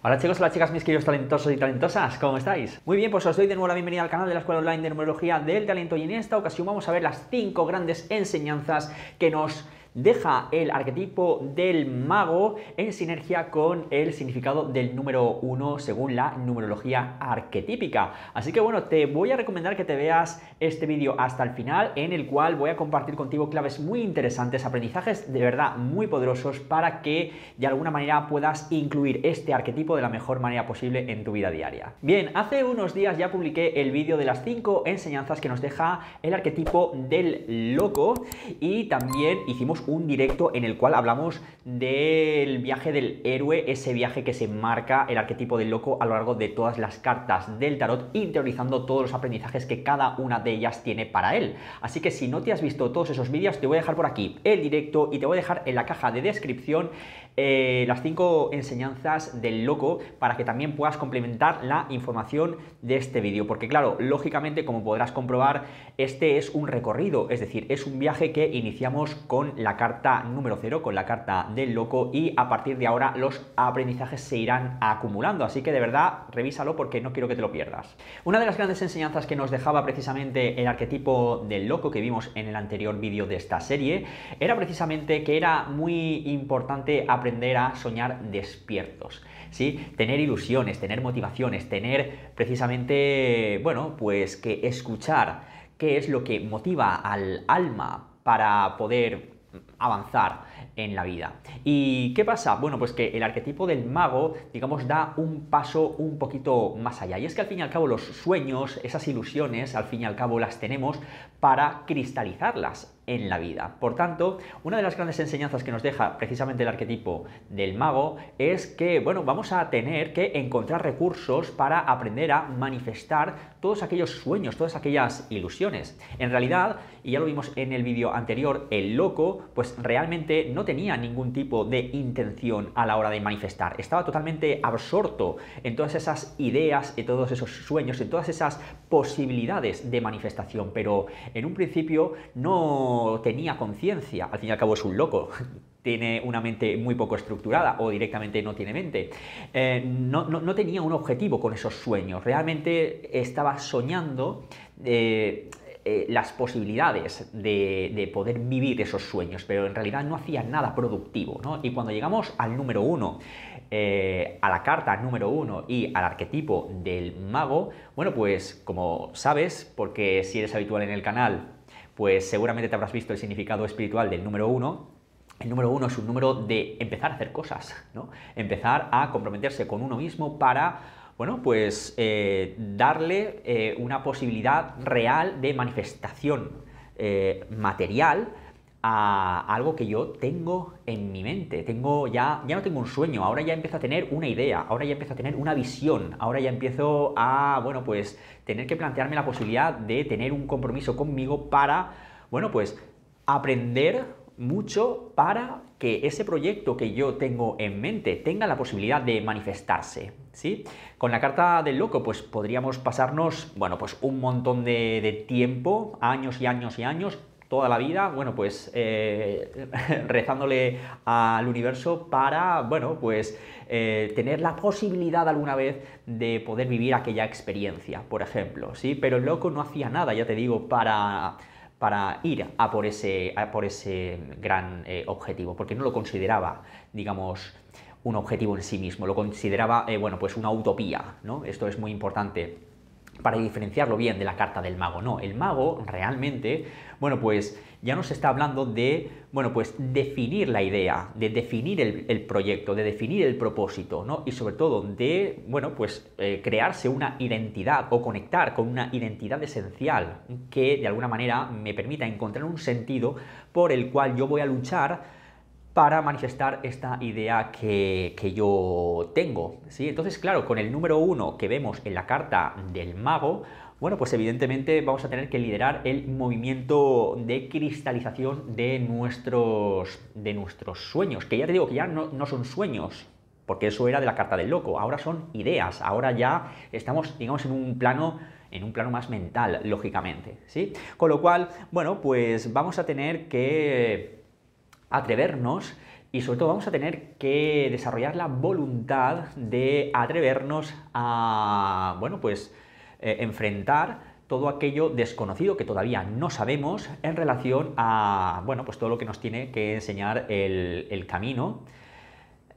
Hola chicos, hola chicas, mis queridos talentosos y talentosas, ¿cómo estáis? Muy bien, pues os doy de nuevo la bienvenida al canal de la Escuela Online de Numerología del Talento y en esta ocasión vamos a ver las 5 grandes enseñanzas que nos deja el arquetipo del mago en sinergia con el significado del número 1 según la numerología arquetípica. Así que bueno, te voy a recomendar que te veas este vídeo hasta el final, en el cual voy a compartir contigo claves muy interesantes, aprendizajes de verdad muy poderosos para que de alguna manera puedas incluir este arquetipo de la mejor manera posible en tu vida diaria. Bien, hace unos días ya publiqué el vídeo de las 5 enseñanzas que nos deja el arquetipo del loco y también hicimos un directo en el cual hablamos del viaje del héroe, ese viaje que se marca el arquetipo del loco a lo largo de todas las cartas del tarot, interiorizando todos los aprendizajes que cada una de ellas tiene para él. Así que si no te has visto todos esos vídeos, te voy a dejar por aquí el directo y te voy a dejar en la caja de descripción las 5 enseñanzas del loco para que también puedas complementar la información de este vídeo, porque claro, lógicamente, como podrás comprobar, este es un recorrido, es decir, es un viaje que iniciamos con la carta número 0, con la carta del loco, y a partir de ahora los aprendizajes se irán acumulando, así que de verdad revísalo porque no quiero que te lo pierdas. Una de las grandes enseñanzas que nos dejaba precisamente el arquetipo del loco que vimos en el anterior vídeo de esta serie era precisamente que era muy importante aprender a soñar despiertos, ¿sí? Tener ilusiones, tener motivaciones, tener precisamente, bueno, pues que escuchar qué es lo que motiva al alma para poder avanzar en la vida. ¿Y qué pasa? Bueno, pues que el arquetipo del mago, digamos, da un paso un poquito más allá, y es que al fin y al cabo los sueños, esas ilusiones, al fin y al cabo las tenemos para cristalizarlas en la vida. Por tanto, una de las grandes enseñanzas que nos deja precisamente el arquetipo del mago es que, bueno, vamos a tener que encontrar recursos para aprender a manifestar todos aquellos sueños, todas aquellas ilusiones. En realidad, y ya lo vimos en el vídeo anterior, el loco pues realmente no tenía ningún tipo de intención a la hora de manifestar. Estaba totalmente absorto en todas esas ideas, en todos esos sueños, en todas esas posibilidades de manifestación, pero en un principio no tenía conciencia. Al fin y al cabo es un loco, tiene una mente muy poco estructurada o directamente no tiene mente. No tenía un objetivo con esos sueños, realmente estaba soñando las posibilidades de poder vivir esos sueños, pero en realidad no hacía nada productivo, ¿no? Y cuando llegamos al número 1, a la carta número 1 y al arquetipo del mago, bueno, pues como sabes, porque si eres habitual en el canal, pues seguramente te habrás visto el significado espiritual del número 1. El número 1 es un número de empezar a hacer cosas, ¿no? Empezar a comprometerse con uno mismo para, bueno, pues darle una posibilidad real de manifestación material a algo que yo tengo en mi mente. Ya no tengo un sueño, ahora ya empiezo a tener una idea, ahora ya empiezo a tener una visión, ahora ya empiezo a, bueno, pues tener que plantearme la posibilidad de tener un compromiso conmigo para, bueno, pues aprender mucho para que ese proyecto que yo tengo en mente tenga la posibilidad de manifestarse, ¿sí? Con la carta del loco pues podríamos pasarnos, bueno, pues un montón de tiempo, años y años y años, toda la vida, bueno, pues rezándole al universo para, bueno, pues tener la posibilidad alguna vez de poder vivir aquella experiencia, por ejemplo, ¿sí? Pero el loco no hacía nada, ya te digo, para ir a por ese gran objetivo, porque no lo consideraba, digamos, un objetivo en sí mismo, lo consideraba, bueno, pues una utopía, ¿no? Esto es muy importante para diferenciarlo bien de la carta del mago. No, el mago realmente, bueno, pues ya nos está hablando de, bueno, pues definir la idea, de definir el proyecto, de definir el propósito, ¿no? Y sobre todo de, bueno, pues crearse una identidad o conectar con una identidad esencial que de alguna manera me permita encontrar un sentido por el cual yo voy a luchar para manifestar esta idea que yo tengo, ¿sí? Entonces, claro, con el número 1 que vemos en la carta del mago, bueno, pues evidentemente vamos a tener que liderar el movimiento de cristalización de nuestros sueños, que ya te digo que ya no son sueños, porque eso era de la carta del loco, ahora son ideas, ahora ya estamos, digamos, en un plano más mental, lógicamente, ¿sí? Con lo cual, bueno, pues vamos a tener que atrevernos y sobre todo vamos a tener que desarrollar la voluntad de atrevernos a, bueno, pues enfrentar todo aquello desconocido que todavía no sabemos en relación a, bueno, pues todo lo que nos tiene que enseñar el camino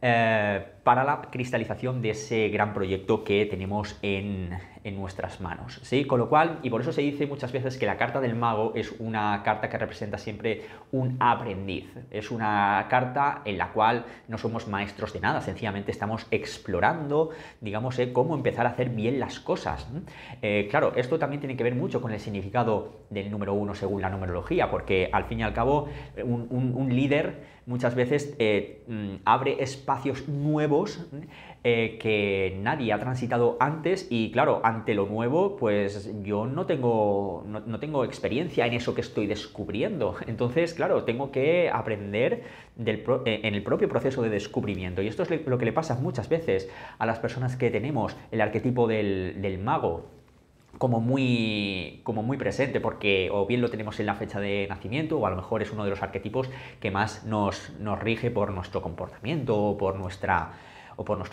para la cristalización de ese gran proyecto que tenemos en nuestras manos, ¿sí? Con lo cual, y por eso se dice muchas veces que la carta del mago es una carta que representa siempre un aprendiz, es una carta en la cual no somos maestros de nada, sencillamente estamos explorando, digamos, cómo empezar a hacer bien las cosas. Claro, esto también tiene que ver mucho con el significado del número uno según la numerología, porque al fin y al cabo un líder muchas veces abre espacios nuevos que nadie ha transitado antes y, claro, ante lo nuevo, pues yo no tengo experiencia en eso que estoy descubriendo. Entonces, claro, tengo que aprender en el propio proceso de descubrimiento. Y esto es lo que le pasa muchas veces a las personas que tenemos el arquetipo del mago como muy presente, porque o bien lo tenemos en la fecha de nacimiento o a lo mejor es uno de los arquetipos que más nos rige por nuestro comportamiento o por nuestro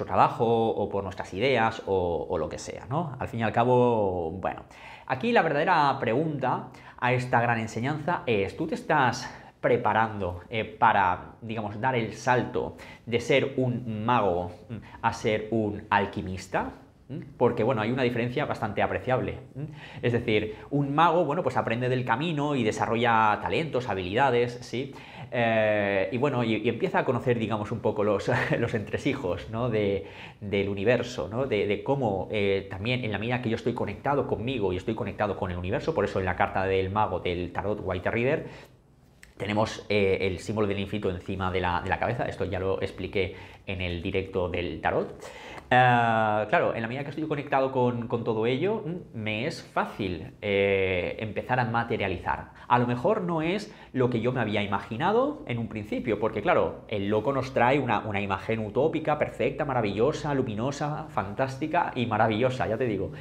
trabajo o por nuestras ideas o lo que sea, ¿no? Al fin y al cabo, bueno, aquí la verdadera pregunta a esta gran enseñanza es: ¿tú te estás preparando para, digamos, dar el salto de ser un mago a ser un alquimista? Porque, bueno, hay una diferencia bastante apreciable. Es decir, un mago, bueno, pues aprende del camino y desarrolla talentos, habilidades, ¿sí? Y bueno, y empieza a conocer, digamos, un poco los entresijos, ¿no? del universo, ¿no? De cómo también, en la medida que yo estoy conectado conmigo y estoy conectado con el universo, por eso en la carta del mago del tarot White Reader tenemos el símbolo del infinito encima de la cabeza. Esto ya lo expliqué en el directo del tarot. Claro, en la medida que estoy conectado con todo ello, me es fácil empezar a materializar. A lo mejor no es lo que yo me había imaginado en un principio, porque, claro, el loco nos trae una imagen utópica, perfecta, maravillosa, luminosa, fantástica y maravillosa, ya te digo,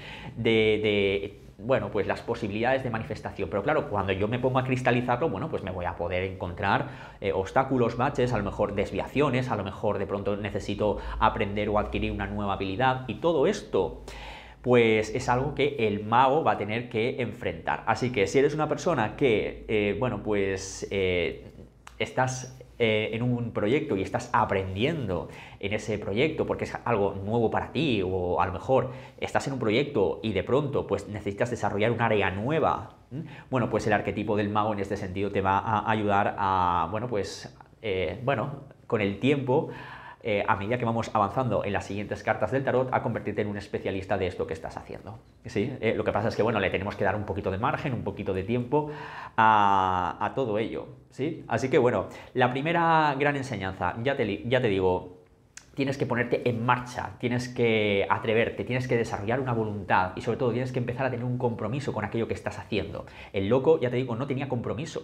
bueno, pues las posibilidades de manifestación. Pero, claro, cuando yo me pongo a cristalizarlo, bueno, pues me voy a poder encontrar obstáculos, baches, a lo mejor desviaciones, a lo mejor de pronto necesito aprender o adquirir una nueva habilidad, y todo esto pues es algo que el mago va a tener que enfrentar. Así que si eres una persona que, bueno, pues estás en un proyecto y estás aprendiendo en ese proyecto porque es algo nuevo para ti, o a lo mejor estás en un proyecto y de pronto pues necesitas desarrollar un área nueva, bueno, pues el arquetipo del mago en este sentido te va a ayudar a, bueno, pues con el tiempo, a medida que vamos avanzando en las siguientes cartas del tarot, a convertirte en un especialista de esto que estás haciendo, ¿sí? Lo que pasa es que, bueno, le tenemos que dar un poquito de margen, un poquito de tiempo a todo ello, ¿sí? Así que, bueno, la primera gran enseñanza, ya te digo, tienes que ponerte en marcha, tienes que atreverte, tienes que desarrollar una voluntad y, sobre todo, tienes que empezar a tener un compromiso con aquello que estás haciendo. El loco, ya te digo, no tenía compromiso.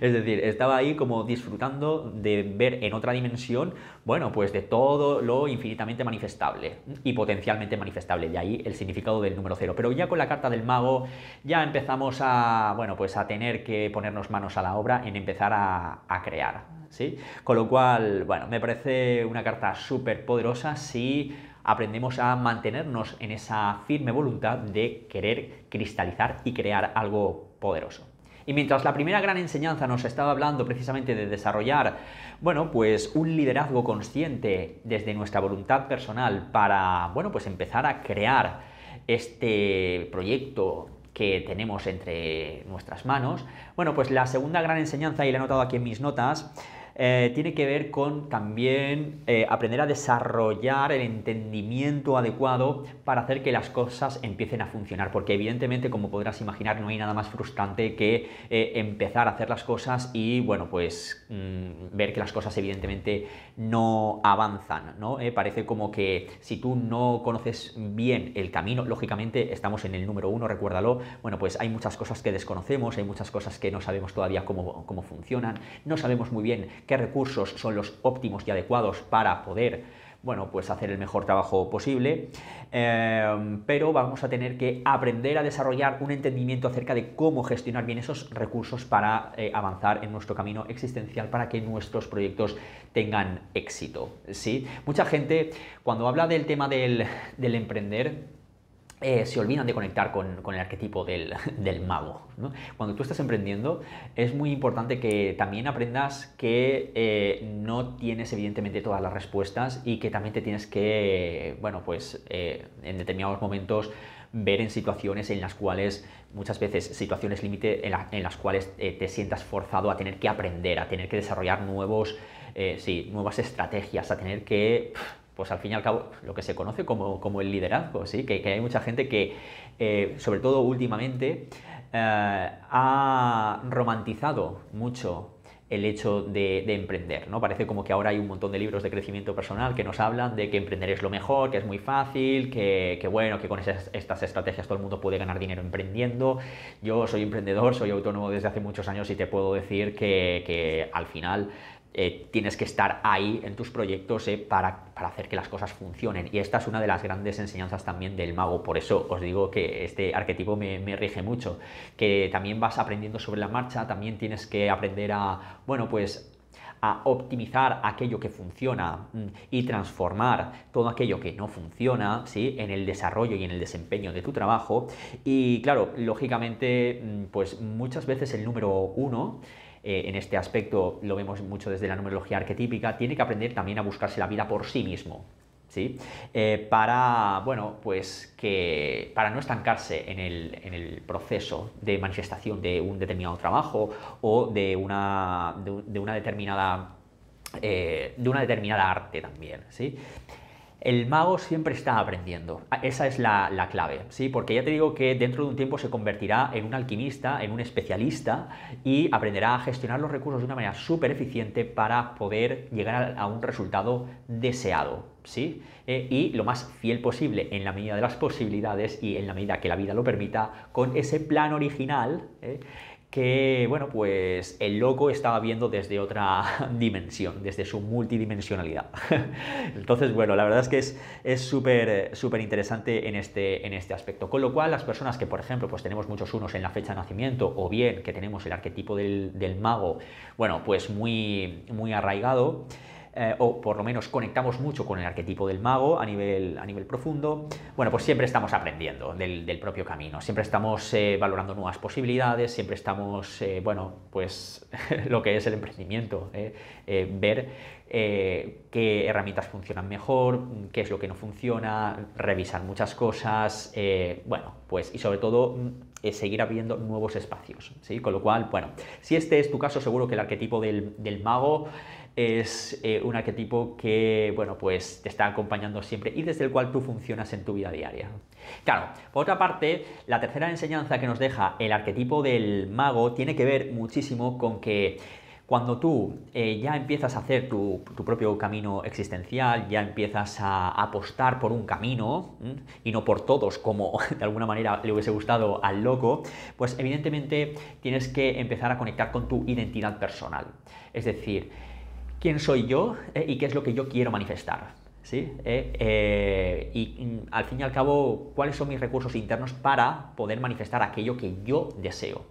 Es decir, estaba ahí como disfrutando de ver en otra dimensión, bueno, pues de todo lo infinitamente manifestable y potencialmente manifestable. De ahí el significado del número 0. Pero ya con la carta del mago ya empezamos a, bueno, pues a tener que ponernos manos a la obra en empezar a crear, ¿sí? Con lo cual, bueno, me parece una carta súper poderosa si aprendemos a mantenernos en esa firme voluntad de querer cristalizar y crear algo poderoso. Y mientras la primera gran enseñanza nos estaba hablando precisamente de desarrollar, bueno, pues un liderazgo consciente desde nuestra voluntad personal para, bueno, pues empezar a crear este proyecto que tenemos entre nuestras manos, bueno, pues la segunda gran enseñanza, y la he anotado aquí en mis notas, tiene que ver con también aprender a desarrollar el entendimiento adecuado para hacer que las cosas empiecen a funcionar, porque evidentemente, como podrás imaginar, no hay nada más frustrante que empezar a hacer las cosas y, bueno, pues ver que las cosas evidentemente no avanzan, ¿no? Parece como que si tú no conoces bien el camino, lógicamente estamos en el número uno, recuérdalo, bueno, pues hay muchas cosas que desconocemos, hay muchas cosas que no sabemos todavía cómo funcionan, no sabemos muy bien qué recursos son los óptimos y adecuados para poder, bueno, pues hacer el mejor trabajo posible, pero vamos a tener que aprender a desarrollar un entendimiento acerca de cómo gestionar bien esos recursos para avanzar en nuestro camino existencial, para que nuestros proyectos tengan éxito, ¿sí? Mucha gente, cuando habla del tema del emprender, se olvidan de conectar con el arquetipo del mago, ¿no? Cuando tú estás emprendiendo, es muy importante que también aprendas que no tienes evidentemente todas las respuestas y que también te tienes que, bueno, pues en determinados momentos ver en situaciones en las cuales, muchas veces situaciones límite en las cuales te sientas forzado a tener que aprender, a tener que desarrollar nuevas estrategias, a tener que... pues al fin y al cabo, lo que se conoce como el liderazgo, ¿sí? Que hay mucha gente que, sobre todo últimamente, ha romantizado mucho el hecho de emprender, ¿no? Parece como que ahora hay un montón de libros de crecimiento personal que nos hablan de que emprender es lo mejor, que es muy fácil, que bueno, que con estas estrategias todo el mundo puede ganar dinero emprendiendo. Yo soy emprendedor, soy autónomo desde hace muchos años y te puedo decir que al final... tienes que estar ahí en tus proyectos para hacer que las cosas funcionen, y esta es una de las grandes enseñanzas también del mago. Por eso os digo que este arquetipo me rige mucho, que también vas aprendiendo sobre la marcha, también tienes que aprender a, bueno, pues a optimizar aquello que funciona y transformar todo aquello que no funciona, ¿sí?, en el desarrollo y en el desempeño de tu trabajo. Y claro, lógicamente, pues muchas veces el número uno, en este aspecto lo vemos mucho desde la numerología arquetípica, tiene que aprender también a buscarse la vida por sí mismo, ¿sí? Para, bueno, pues para no estancarse en el proceso de manifestación de un determinado trabajo o de una determinada arte también, ¿sí? El mago siempre está aprendiendo, esa es la clave, ¿sí? Porque ya te digo que dentro de un tiempo se convertirá en un alquimista, en un especialista, y aprenderá a gestionar los recursos de una manera súper eficiente para poder llegar a un resultado deseado, ¿sí? Y lo más fiel posible, en la medida de las posibilidades y en la medida que la vida lo permita, con ese plan original, que, bueno, pues el loco estaba viendo desde otra dimensión, desde su multidimensionalidad. Entonces, bueno, la verdad es que es súper interesante en este aspecto. Con lo cual, las personas que, por ejemplo, pues tenemos muchos unos en la fecha de nacimiento, o bien que tenemos el arquetipo del mago, bueno, pues muy arraigado, o por lo menos conectamos mucho con el arquetipo del mago a nivel profundo, bueno, pues siempre estamos aprendiendo del propio camino, siempre estamos valorando nuevas posibilidades, siempre estamos, bueno, pues lo que es el emprendimiento, ver qué herramientas funcionan mejor, qué es lo que no funciona, revisar muchas cosas, bueno, pues, y sobre todo seguir abriendo nuevos espacios, ¿sí? Con lo cual, bueno, si este es tu caso, seguro que el arquetipo del mago es un arquetipo que, bueno, pues te está acompañando siempre y desde el cual tú funcionas en tu vida diaria. Claro, por otra parte, la tercera enseñanza que nos deja el arquetipo del mago tiene que ver muchísimo con que cuando tú ya empiezas a hacer tu propio camino existencial, ya empiezas a apostar por un camino, ¿m?, y no por todos, como de alguna manera le hubiese gustado al loco, pues evidentemente tienes que empezar a conectar con tu identidad personal. Es decir, ¿quién soy yo y qué es lo que yo quiero manifestar? ¿Sí? Y al fin y al cabo, ¿cuáles son mis recursos internos para poder manifestar aquello que yo deseo?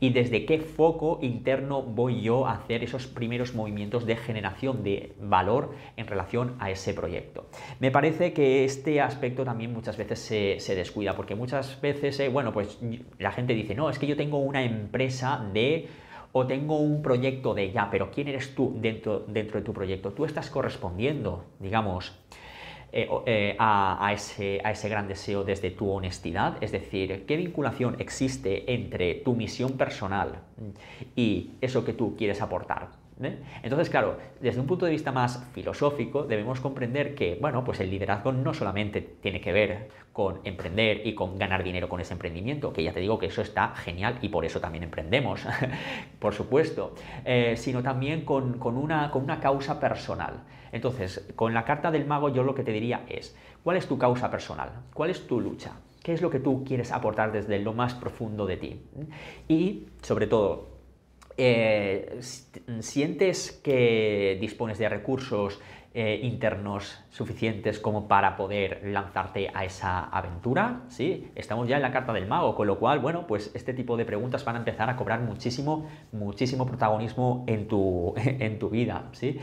¿Y desde qué foco interno voy yo a hacer esos primeros movimientos de generación de valor en relación a ese proyecto? Me parece que este aspecto también muchas veces se descuida, porque muchas veces, bueno, pues la gente dice, no, es que yo tengo una empresa de... o tengo un proyecto de ya, pero ¿quién eres tú dentro de tu proyecto? Tú estás correspondiendo, digamos, a ese gran deseo desde tu honestidad. Es decir, ¿qué vinculación existe entre tu misión personal y eso que tú quieres aportar? Entonces, claro, desde un punto de vista más filosófico debemos comprender que, bueno, pues el liderazgo no solamente tiene que ver con emprender y con ganar dinero con ese emprendimiento, que ya te digo que eso está genial y por eso también emprendemos, por supuesto, sino también con una causa personal. Entonces, con la carta del mago yo lo que te diría es, ¿cuál es tu causa personal? ¿Cuál es tu lucha? ¿Qué es lo que tú quieres aportar desde lo más profundo de ti? Y, sobre todo, ¿sientes que dispones de recursos internos suficientes como para poder lanzarte a esa aventura, ¿sí? Estamos ya en la carta del mago, con lo cual, bueno, pues este tipo de preguntas van a empezar a cobrar muchísimo, muchísimo protagonismo en tu vida, ¿sí?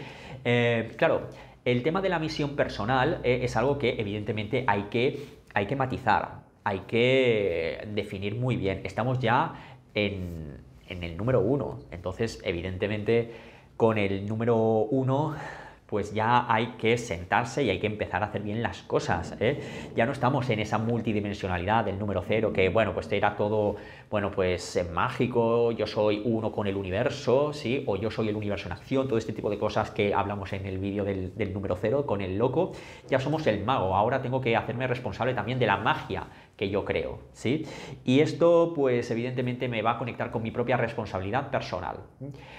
Claro, el tema de la misión personal es algo que evidentemente hay que matizar, hay que definir muy bien. Estamos ya en el número 1, entonces evidentemente con el número 1... pues ya hay que sentarse y hay que empezar a hacer bien las cosas, ¿eh? Ya no estamos en esa multidimensionalidad del número 0 que, bueno, pues era todo, bueno, pues mágico, yo soy uno con el universo, ¿sí? O yo soy el universo en acción, todo este tipo de cosas que hablamos en el vídeo del número 0 con el loco. Ya somos el mago, ahora tengo que hacerme responsable también de la magia que yo creo, ¿sí? Y esto, pues evidentemente me va a conectar con mi propia responsabilidad personal.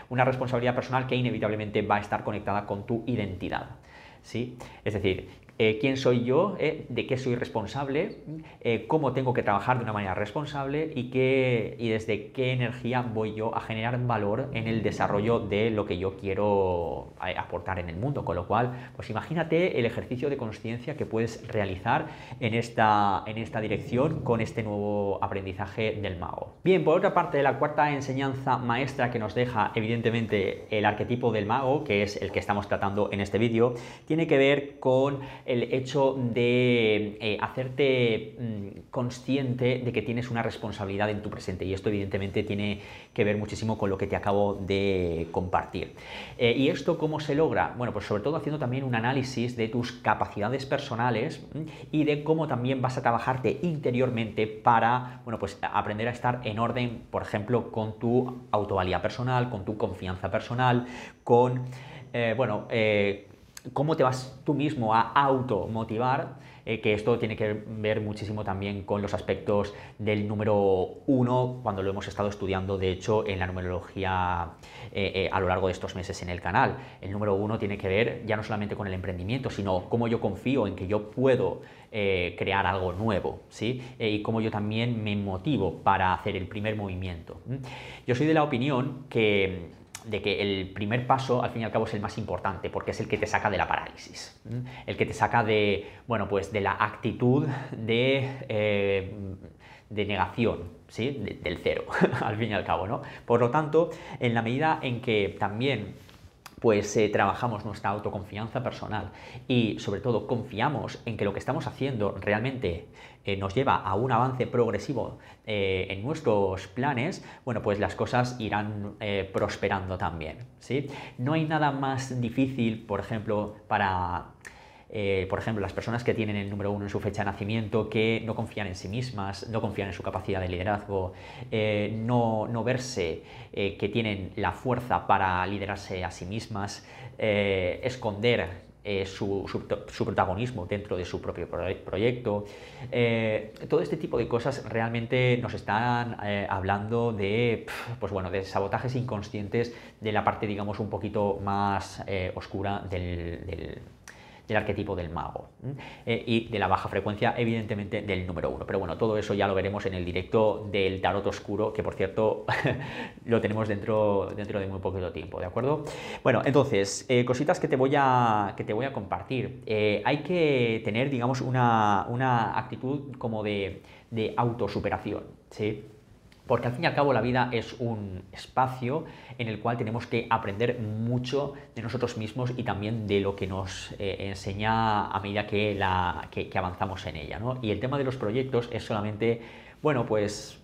Una responsabilidad personal que inevitablemente va a estar conectada con tu identidad, ¿sí? Es decir, ¿quién soy yo? ¿De qué soy responsable? ¿Cómo tengo que trabajar de una manera responsable? ¿Y desde qué energía voy yo a generar valor en el desarrollo de lo que yo quiero aportar en el mundo? Con lo cual, pues imagínate el ejercicio de conciencia que puedes realizar en esta dirección con este nuevo aprendizaje del mago. Bien, por otra parte, la cuarta enseñanza maestra que nos deja, evidentemente, el arquetipo del mago, que es el que estamos tratando en este vídeo, tiene que ver con el hecho de hacerte consciente de que tienes una responsabilidad en tu presente, y esto evidentemente tiene que ver muchísimo con lo que te acabo de compartir. ¿Y esto cómo se logra? Bueno, pues sobre todo haciendo también un análisis de tus capacidades personales y de cómo también vas a trabajarte interiormente para, bueno, pues aprender a estar en orden, por ejemplo, con tu autovalía personal, con tu confianza personal, con, cómo te vas tú mismo a automotivar, que esto tiene que ver muchísimo también con los aspectos del número 1 cuando lo hemos estado estudiando, de hecho, en la numerología a lo largo de estos meses en el canal. El número 1 tiene que ver ya no solamente con el emprendimiento, sino cómo yo confío en que yo puedo crear algo nuevo, ¿sí? Y cómo yo también me motivo para hacer el primer movimiento. Yo soy de la opinión de que el primer paso, al fin y al cabo, es el más importante, porque es el que te saca de la parálisis, ¿eh? El que te saca de, bueno, pues de la actitud de negación, ¿sí? Del cero, al fin y al cabo, ¿no? Por lo tanto, en la medida en que también pues trabajamos nuestra autoconfianza personal y, sobre todo, confiamos en que lo que estamos haciendo realmente nos lleva a un avance progresivo en nuestros planes, bueno, pues las cosas irán prosperando también, ¿sí? No hay nada más difícil, por ejemplo, para las personas que tienen el número 1 en su fecha de nacimiento, que no confían en sí mismas, no confían en su capacidad de liderazgo, no verse que tienen la fuerza para liderarse a sí mismas, esconder su protagonismo dentro de su propio proyecto. Todo este tipo de cosas realmente nos están hablando de, pues bueno, de sabotajes inconscientes de la parte, digamos, un poquito más oscura del arquetipo del mago, y de la baja frecuencia, evidentemente, del número 1. Pero bueno, todo eso ya lo veremos en el directo del tarot oscuro, que por cierto lo tenemos dentro de muy poquito tiempo, ¿de acuerdo? Bueno, entonces, cositas que te voy a compartir. Hay que tener, digamos, una actitud como de autosuperación, ¿sí? Porque al fin y al cabo la vida es un espacio en el cual tenemos que aprender mucho de nosotros mismos y también de lo que nos enseña a medida que avanzamos en ella, ¿no? Y el tema de los proyectos es solamente, bueno, pues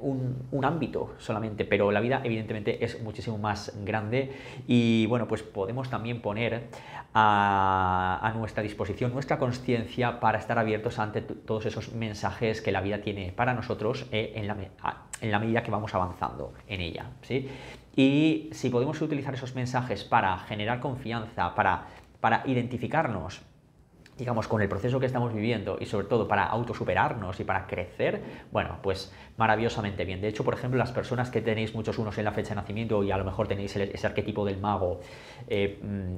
un ámbito solamente, pero la vida evidentemente es muchísimo más grande y, bueno, pues podemos también poner a nuestra disposición nuestra conciencia para estar abiertos ante todos esos mensajes que la vida tiene para nosotros en la medida que vamos avanzando en ella, ¿sí? Y si podemos utilizar esos mensajes para generar confianza, para identificarnos, digamos, con el proceso que estamos viviendo y, sobre todo, para autosuperarnos y para crecer, bueno, pues maravillosamente bien. De hecho, por ejemplo, las personas que tenéis muchos unos en la fecha de nacimiento y a lo mejor tenéis ese arquetipo del mago,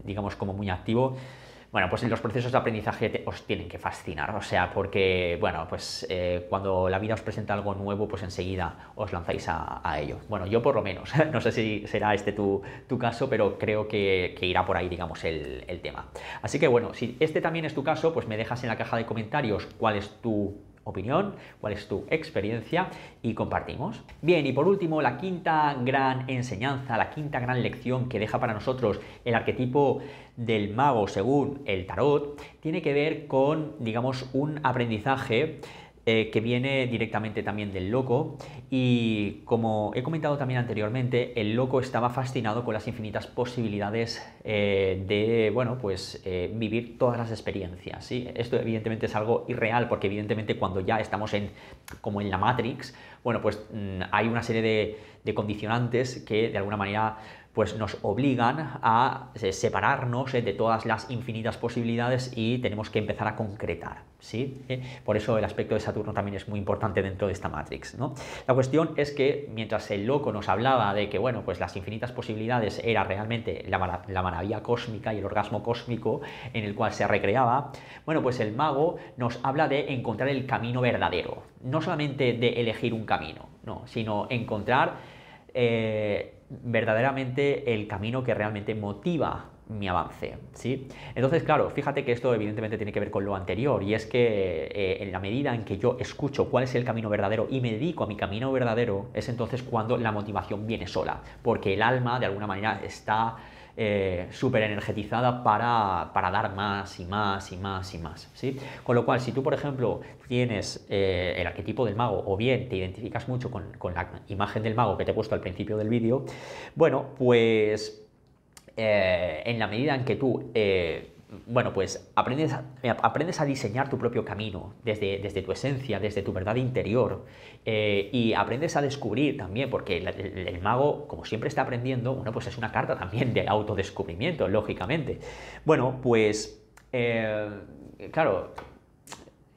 digamos, como muy activo, Bueno, pues los procesos de aprendizaje os tienen que fascinar, o sea, porque, bueno, pues cuando la vida os presenta algo nuevo, pues enseguida os lanzáis a ello. Bueno, yo por lo menos, no sé si será este tu caso, pero creo que irá por ahí, digamos, el tema. Así que, bueno, si este también es tu caso, pues me dejas en la caja de comentarios cuál es tu opinión, cuál es tu experiencia y compartimos. Bien, y por último, la quinta gran enseñanza, la quinta gran lección que deja para nosotros el arquetipo del mago según el tarot, tiene que ver con, digamos, un aprendizaje que viene directamente también del loco, y como he comentado también anteriormente, el loco estaba fascinado con las infinitas posibilidades de, bueno, pues vivir todas las experiencias, ¿sí? Esto evidentemente es algo irreal, porque evidentemente cuando ya estamos como en la Matrix, bueno, pues hay una serie de condicionantes que de alguna manera pues nos obligan a separarnos de todas las infinitas posibilidades y tenemos que empezar a concretar, ¿sí? Por eso el aspecto de Saturno también es muy importante dentro de esta Matrix, ¿no? La cuestión es que mientras el loco nos hablaba de que, bueno, pues las infinitas posibilidades era realmente la maravilla cósmica y el orgasmo cósmico en el cual se recreaba, bueno, pues el mago nos habla de encontrar el camino verdadero, no solamente de elegir un camino, no, sino encontrar verdaderamente el camino que realmente motiva mi avance, ¿sí? Entonces, claro, fíjate que esto evidentemente tiene que ver con lo anterior, y es que en la medida en que yo escucho cuál es el camino verdadero y me dedico a mi camino verdadero, es entonces cuando la motivación viene sola, porque el alma de alguna manera está súper energetizada para dar más y más y más y más, ¿sí? Con lo cual, si tú, por ejemplo, tienes el arquetipo del mago, o bien te identificas mucho con la imagen del mago que te he puesto al principio del vídeo, bueno, pues en la medida en que tú bueno, pues aprendes a diseñar tu propio camino desde tu esencia, desde tu verdad interior, y aprendes a descubrir también, porque el mago, como siempre está aprendiendo, bueno, pues es una carta también de autodescubrimiento, lógicamente. Bueno, pues claro,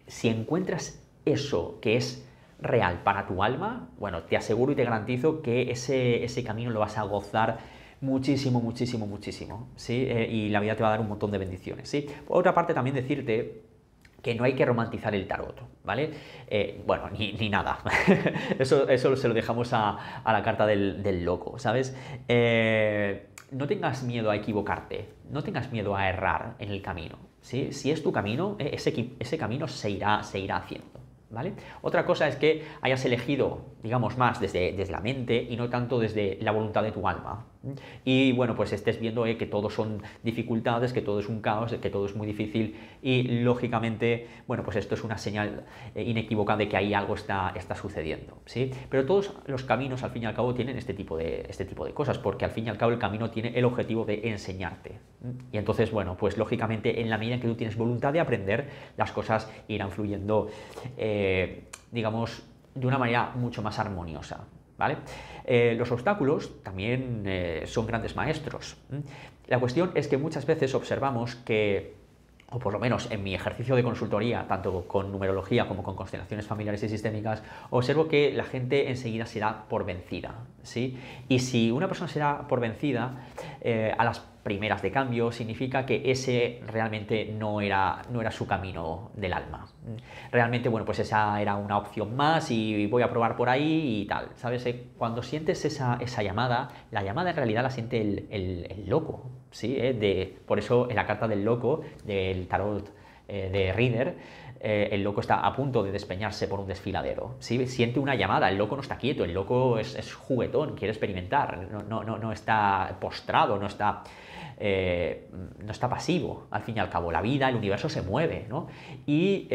si encuentras eso que es real para tu alma, bueno, te aseguro y te garantizo que ese camino lo vas a gozar muchísimo, muchísimo, muchísimo, ¿sí? Y la vida te va a dar un montón de bendiciones, ¿sí? Por otra parte, también decirte que no hay que romantizar el tarot, ¿vale? Bueno, ni nada. eso se lo dejamos a la carta del loco, ¿sabes? No tengas miedo a equivocarte, no tengas miedo a errar en el camino, ¿sí? Si es tu camino, ese camino se irá haciendo, ¿vale? Otra cosa es que hayas elegido, digamos, más desde la mente y no tanto desde la voluntad de tu alma. Y bueno, pues estés viendo que todo son dificultades, que todo es un caos, que todo es muy difícil, y lógicamente, bueno, pues esto es una señal inequívocable de que ahí algo está sucediendo, ¿sí? Pero todos los caminos, al fin y al cabo, tienen este tipo de cosas, porque al fin y al cabo el camino tiene el objetivo de enseñarte. Y entonces, bueno, pues lógicamente en la medida en que tú tienes voluntad de aprender, las cosas irán fluyendo, digamos, de una manera mucho más armoniosa, ¿vale? Los obstáculos también son grandes maestros. La cuestión es que muchas veces observamos que, o por lo menos en mi ejercicio de consultoría, tanto con numerología como con constelaciones familiares y sistémicas, observo que la gente enseguida se da por vencida, ¿sí? Y si una persona se da por vencida a las primeras de cambio, significa que ese realmente no era su camino del alma. Realmente, bueno, pues esa era una opción más y voy a probar por ahí y tal, ¿sabes? Cuando sientes esa llamada, la llamada en realidad la siente el loco, ¿sí? Por eso en la carta del loco, del tarot de Reader, el loco está a punto de despeñarse por un desfiladero, ¿sí? Siente una llamada, el loco no está quieto, el loco es juguetón, quiere experimentar, no está postrado, no está pasivo. Al fin y al cabo, la vida, el universo se mueve, ¿no? Y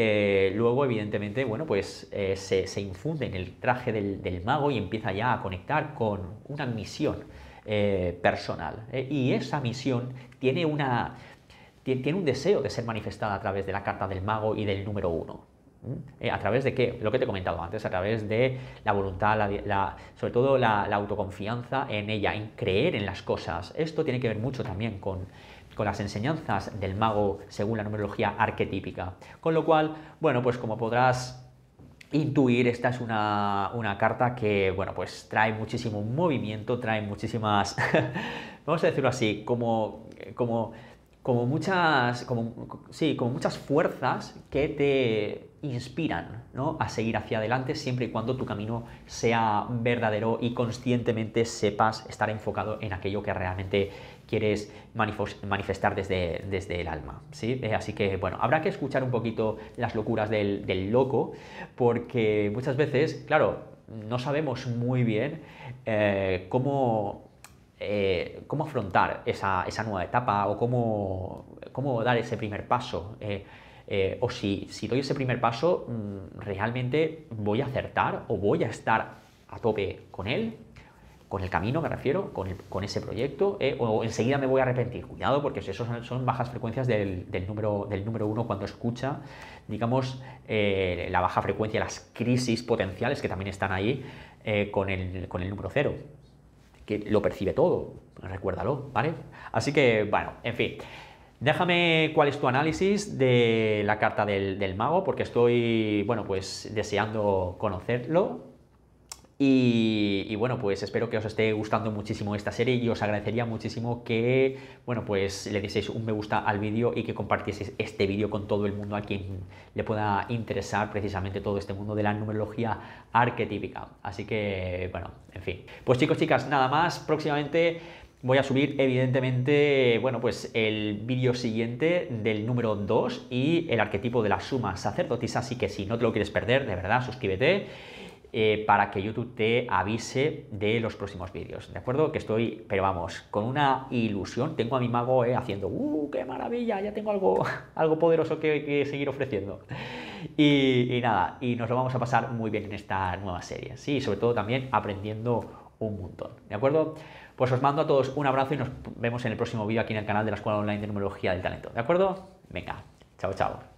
luego, evidentemente, bueno, pues se infunde en el traje del mago y empieza ya a conectar con una misión personal. Y esa misión tiene un deseo de ser manifestada a través de la carta del mago y del número 1. ¿A través de qué? Lo que te he comentado antes, a través de la voluntad, sobre todo la autoconfianza en ella, en creer en las cosas. Esto tiene que ver mucho también con las enseñanzas del mago según la numerología arquetípica. Con lo cual, bueno, pues como podrás intuir, esta es una carta que, bueno, pues trae muchísimo movimiento, trae muchísimas, vamos a decirlo así, como como muchas fuerzas que te inspiran, ¿no?, a seguir hacia adelante siempre y cuando tu camino sea verdadero y conscientemente sepas estar enfocado en aquello que realmente quieres manifestar desde el alma, ¿sí? Así que, bueno, habrá que escuchar un poquito las locuras del loco, porque muchas veces, claro, no sabemos muy bien cómo afrontar esa nueva etapa o cómo dar ese primer paso, o si doy ese primer paso, ¿realmente voy a acertar o voy a estar a tope con él? Con el camino me refiero, con ese proyecto, o enseguida me voy a arrepentir. Cuidado, porque esos son bajas frecuencias del número uno, cuando escucha, digamos, la baja frecuencia, las crisis potenciales que también están ahí con el número cero, que lo percibe todo, recuérdalo, ¿vale? Así que, bueno, en fin, déjame cuál es tu análisis de la carta del mago, porque estoy, bueno, pues deseando conocerlo. Y bueno, pues espero que os esté gustando muchísimo esta serie y os agradecería muchísimo que, bueno, pues le dieseis un me gusta al vídeo y que compartieseis este vídeo con todo el mundo a quien le pueda interesar precisamente todo este mundo de la numerología arquetípica. Así que, bueno, en fin. Pues chicos, chicas, nada más. Próximamente voy a subir, evidentemente, bueno, pues el vídeo siguiente del número 2 y el arquetipo de la suma sacerdotisa. Así que si no te lo quieres perder, de verdad, suscríbete. Para que YouTube te avise de los próximos vídeos, ¿de acuerdo? Que estoy, pero vamos, con una ilusión. Tengo a mi mago haciendo, qué maravilla, ya tengo algo poderoso que seguir ofreciendo. Y nada, y nos lo vamos a pasar muy bien en esta nueva serie, sí, sobre todo también aprendiendo un montón, ¿de acuerdo? Pues os mando a todos un abrazo y nos vemos en el próximo vídeo aquí en el canal de la Escuela Online de Numerología del Talento, ¿de acuerdo? Venga, chao, chao.